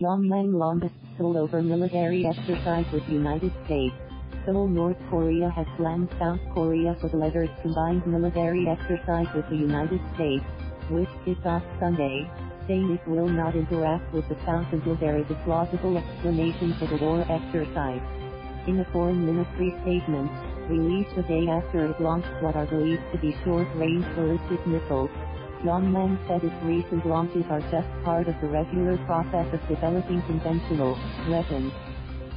Pyongyang longest Seoul over military exercise with United States. Seoul, North Korea has slammed South Korea for the latter's combined military exercise with the United States, which kicked off Sunday, saying it will not interact with the South until there is a plausible explanation for the war exercise. In a foreign ministry statement, released the day after it launched what are believed to be short-range ballistic missiles, Pyongyang said its recent launches are just part of the regular process of developing conventional weapons.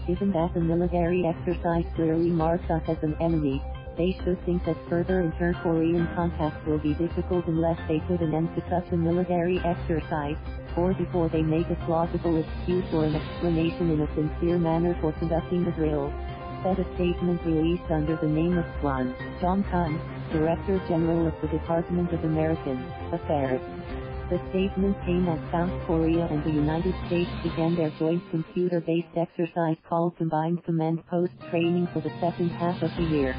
Given that the military exercise clearly marks us as an enemy, they should think that further inter-Korean contacts will be difficult unless they put an end to such a military exercise, or before they make a plausible excuse or an explanation in a sincere manner for conducting the drill, said a statement released under the name of Kwon Jong-kun, Director General of the Department of American Affairs. The statement came as South Korea and the United States began their joint computer-based exercise called Combined Command Post Training for the second half of the year.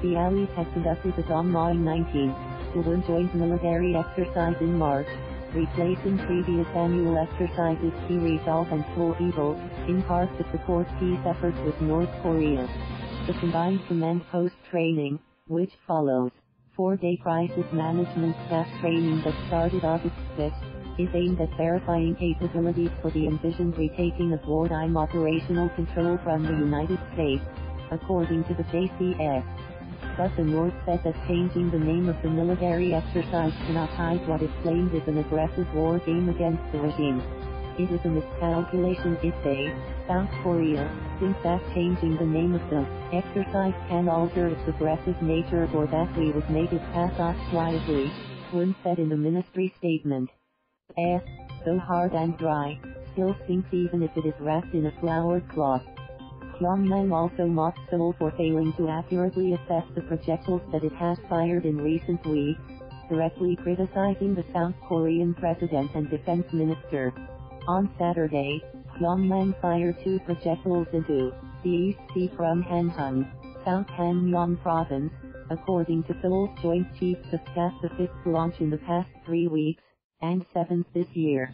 The Allies had conducted the Dong Maeng 19-1 joint military exercise in March, replacing previous annual exercises Key Resolve and Foal Eagle, in part to support peace efforts with North Korea. The Combined Command Post Training, which follows four-day crisis management staff training that started August 5th, is aimed at verifying capabilities for the envisioned retaking of wartime operational control from the United States, according to the JCS. But the North said that changing the name of the military exercise cannot hide what it claimed is an aggressive war game against the regime. It is a miscalculation if they, South Korea, think that changing the name of the exercise can alter its aggressive nature or that we would make it pass off quietly, Kwon said in a ministry statement. S, so hard and dry, still sinks even if it is wrapped in a flowered cloth. Pyongyang also mocked Seoul for failing to accurately assess the projectiles that it has fired in recent weeks, directly criticizing the South Korean president and defense minister. On Saturday, Pyongyang fired two projectiles into the East Sea from Hanhung, South Hanyang Province, according to Seoul's Joint Chiefs of Staff, the fifth launch in the past 3 weeks, and seventh this year.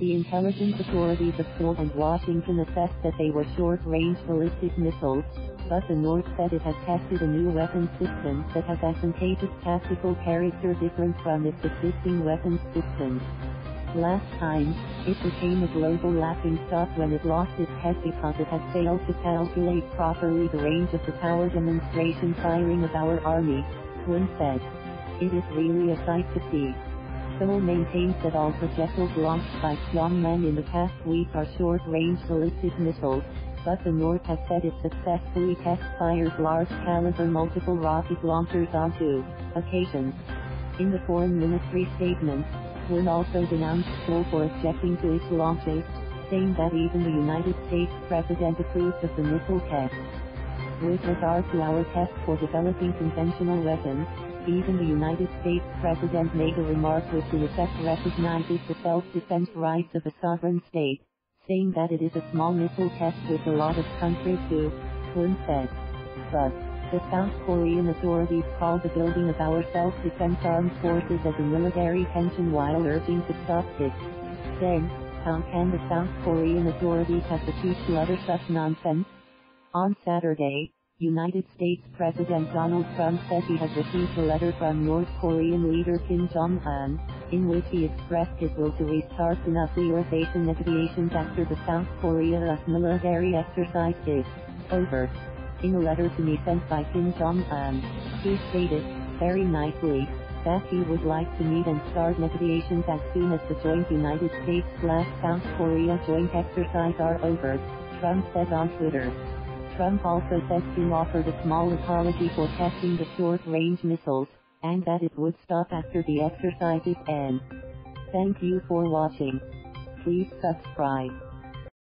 The intelligence authorities of Seoul and Washington assessed that they were short-range ballistic missiles, but the North said it has tested a new weapon system that has advantageous tactical character different from its existing weapons systems. Last time, it became a global laughingstock when it lost its head because it had failed to calculate properly the range of the power demonstration firing of our army, Kwon said. It is really a sight to see. Seoul maintains that all projectiles launched by Pyongyang in the past week are short-range ballistic missiles, but the North has said it successfully test-fired large-caliber multiple rocket launchers on two occasions. In the foreign ministry statement, Kwon also denounced Seoul for objecting to its launches, saying that even the United States president approved of the missile test. With regard to our test for developing conventional weapons, even the United States president made a remark which in effect recognizes the self-defense rights of a sovereign state, saying that it is a small missile test with a lot of countries do, Kwon said. But the South Korean authorities call the building of our self-defense armed forces as a military tension while urging to stop it. Then, how can the South Korean authorities have the cheek to utter such nonsense? On Saturday, United States President Donald Trump said he had received a letter from North Korean leader Kim Jong-un, in which he expressed his will to restart the nuclear station negotiations after the South Korea's military exercise is over. In a letter to me sent by Kim Jong-un, he stated, very nicely, that he would like to meet and start negotiations as soon as the joint United States/South Korea joint exercise are over, Trump said on Twitter. Trump also said Kim offered a small apology for testing the short-range missiles, and that it would stop after the exercises end. Thank you for watching. Please subscribe.